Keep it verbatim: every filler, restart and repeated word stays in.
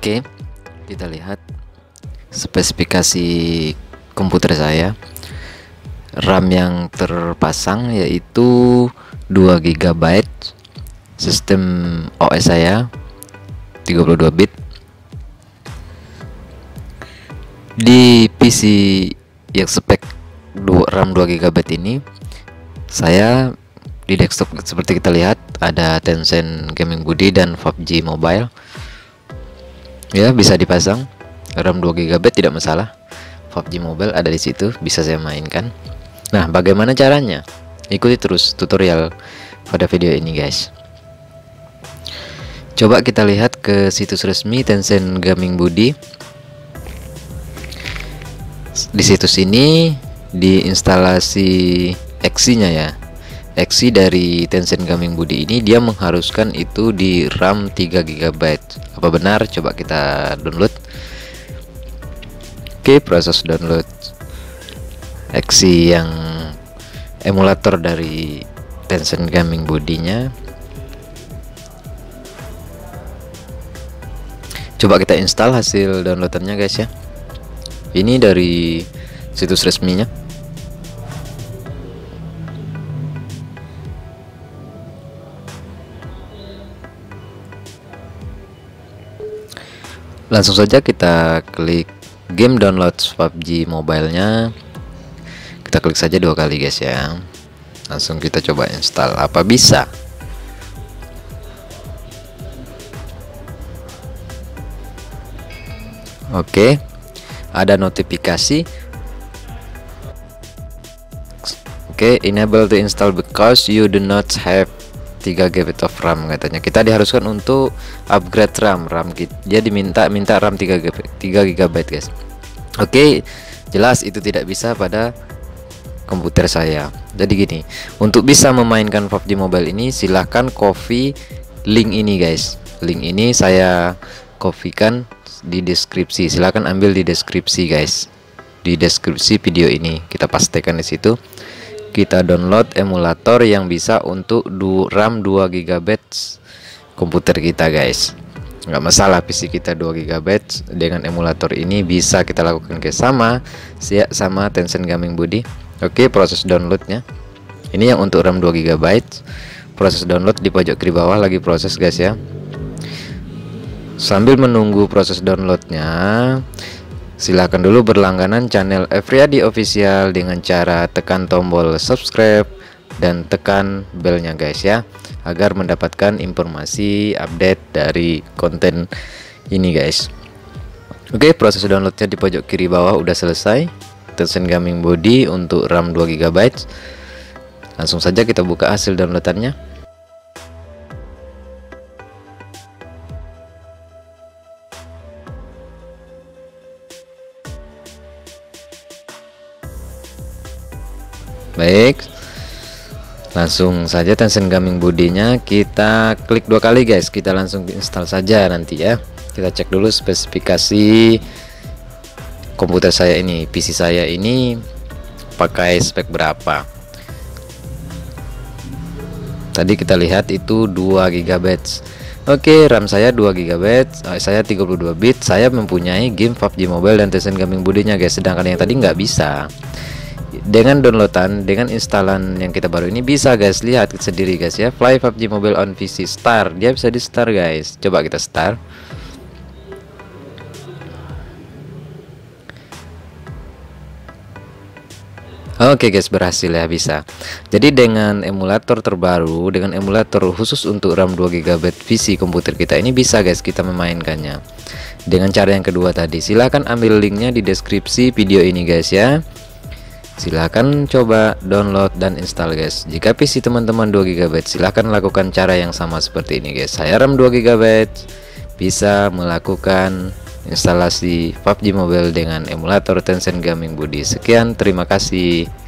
Oke, kita lihat spesifikasi komputer saya. RAM yang terpasang yaitu dua giga byte. Sistem O S saya tiga puluh dua bit. Di P C yang spek RAM dua giga byte ini, saya di desktop seperti kita lihat ada Tencent Gaming Buddy dan P U B G Mobile. Ya, bisa dipasang. RAM dua giga byte tidak masalah. P U B G Mobile ada di situ, bisa saya mainkan. Nah, bagaimana caranya? Ikuti terus tutorial pada video ini, guys. Coba kita lihat ke situs resmi Tencent Gaming Buddy. Di situs ini di instalasi E X I-nya ya. E X I dari Tencent Gaming Buddy ini dia mengharuskan itu di RAM tiga giga byte. Apa benar? Coba kita download. Oke, proses download E X I yang emulator dari Tencent Gaming Buddy-nya. Coba kita install hasil downloadernya, guys ya. Ini dari situs resminya. Langsung saja kita klik game download P U B G Mobile-nya. Kita klik saja dua kali, guys ya. Langsung kita coba install. Apa bisa? Oke, ada notifikasi. Oke, enable to install because you do not have tiga giga byte of RAM, katanya. Kita diharuskan untuk upgrade RAM. RAM dia diminta minta RAM tiga giga byte, guys. Oke, jelas itu tidak bisa pada komputer saya. Jadi gini, untuk bisa memainkan P U B G Mobile ini silahkan copy link ini, guys. Link ini saya copykan di deskripsi. Silahkan ambil di deskripsi, guys. Di deskripsi video ini kita pastikan di situ. Kita download emulator yang bisa untuk RAM dua giga byte komputer kita, guys. Nggak masalah, P C kita dua giga byte dengan emulator ini bisa kita lakukan, ke sama siap sama Tencent Gaming Buddy. Oke, proses downloadnya ini yang untuk RAM dua giga byte. Proses download di pojok kiri bawah lagi proses, guys ya. Sambil menunggu proses downloadnya, silahkan dulu berlangganan channel Epriadi Official dengan cara tekan tombol subscribe dan tekan belnya, guys ya, agar mendapatkan informasi update dari konten ini, guys. Oke, proses downloadnya di pojok kiri bawah udah selesai. Tencent Gaming Buddy untuk RAM dua giga byte. Langsung saja kita buka hasil downloadannya. Baik, langsung saja Tencent Gaming Buddy-nya kita klik dua kali, guys. Kita langsung install saja nanti ya. Kita cek dulu spesifikasi komputer saya ini, P C saya ini pakai spek berapa. Tadi kita lihat itu dua giga byte. Oke, RAM saya dua giga byte, saya tiga puluh dua bit. Saya mempunyai game P U B G Mobile dan Tencent Gaming Buddy-nya, guys. Sedangkan yang tadi nggak bisa. Dengan downloadan, dengan instalan yang kita baru ini bisa, guys. Lihat sendiri, guys ya. Play P U B G Mobile on P C Star. Dia bisa di Star, guys. Coba kita Star. Oke, guys, berhasil ya, bisa. Jadi dengan emulator terbaru, dengan emulator khusus untuk RAM dua giga byte P C komputer kita ini bisa, guys, kita memainkannya. Dengan cara yang kedua tadi, silahkan ambil linknya di deskripsi video ini, guys ya. Silahkan coba download dan install, guys. Jika P C teman-teman dua giga byte, silahkan lakukan cara yang sama seperti ini, guys. Saya RAM dua giga byte bisa melakukan instalasi P U B G Mobile dengan emulator Tencent Gaming Buddy. Sekian, terima kasih.